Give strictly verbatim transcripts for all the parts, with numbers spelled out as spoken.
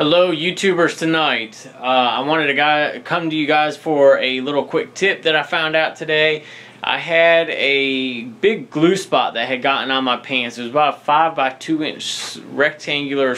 Hello YouTubers tonight. Uh, I wanted to guy, come to you guys for a little quick tip that I found out today. I had a big glue spot that had gotten on my pants. It was about a five by two inch rectangular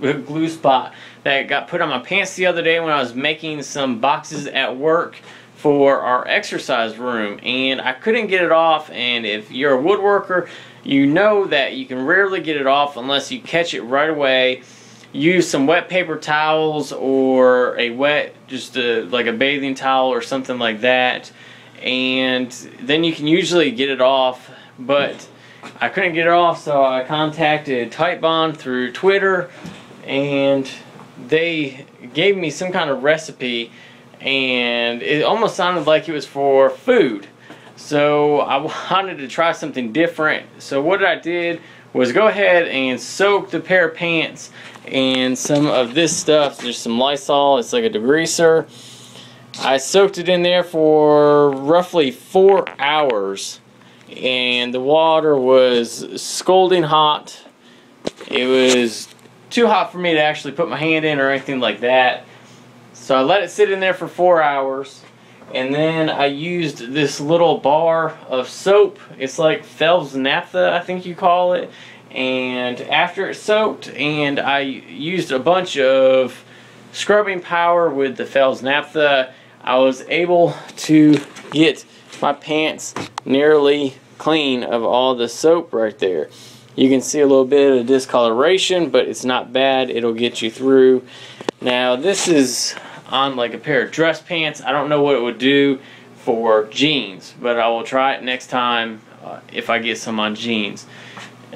glue spot that got put on my pants the other day when I was making some boxes at work for our exercise room, and I couldn't get it off. And if you're a woodworker, you know that you can rarely get it off unless you catch it right away. Use some wet paper towels or a wet, just a, like a bathing towel or something like that, and then you can usually get it off. But I couldn't get it off, so I contacted Titebond through Twitter, and they gave me some kind of recipe, and it almost sounded like it was for food. So I wanted to try something different. So what I did was go ahead and soak the pair of pants in some of this stuff. There's some Lysol, it's like a degreaser. I soaked it in there for roughly four hours, and the water was scalding hot. It was too hot for me to actually put my hand in or anything like that. So I let it sit in there for four hours, and then I used this little bar of soap. It's like Fels Naptha, I think you call it. And after it soaked, and I used a bunch of scrubbing power with the Fels Naptha, I was able to get my pants nearly clean of all the soap right there. You can see a little bit of discoloration, but it's not bad. It'll get you through. Now this is on like a pair of dress pants. I don't know what it would do for jeans, but I will try it next time uh, if I get some on jeans.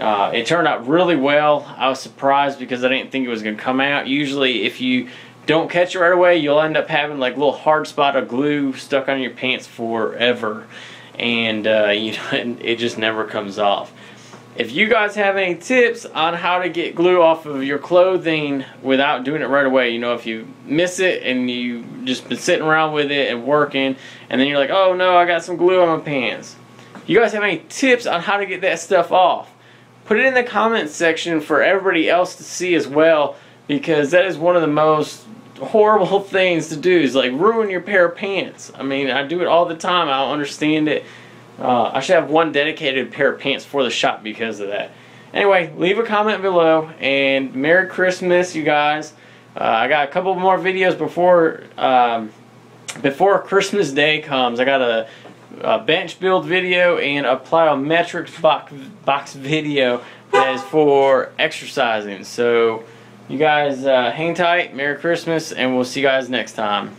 Uh, it turned out really well. I was surprised because I didn't think it was going to come out. Usually if you don't catch it right away, you'll end up having like a little hard spot of glue stuck on your pants forever, and uh, you know, it just never comes off. If you guys have any tips on how to get glue off of your clothing without doing it right away, you know, if you miss it and you've just been sitting around with it and working, and then you're like, oh no, I got some glue on my pants. If you guys have any tips on how to get that stuff off, put it in the comments section for everybody else to see as well, because that is one of the most horrible things to do, is like ruin your pair of pants. I mean, I do it all the time. I don't understand it. Uh, I should have one dedicated pair of pants for the shop because of that. Anyway, leave a comment below, and Merry Christmas, you guys. Uh, I got a couple more videos before um, before Christmas Day comes. I got a, a bench build video and a plyometrics box, box video that is for exercising. So, you guys uh, hang tight, Merry Christmas, and we'll see you guys next time.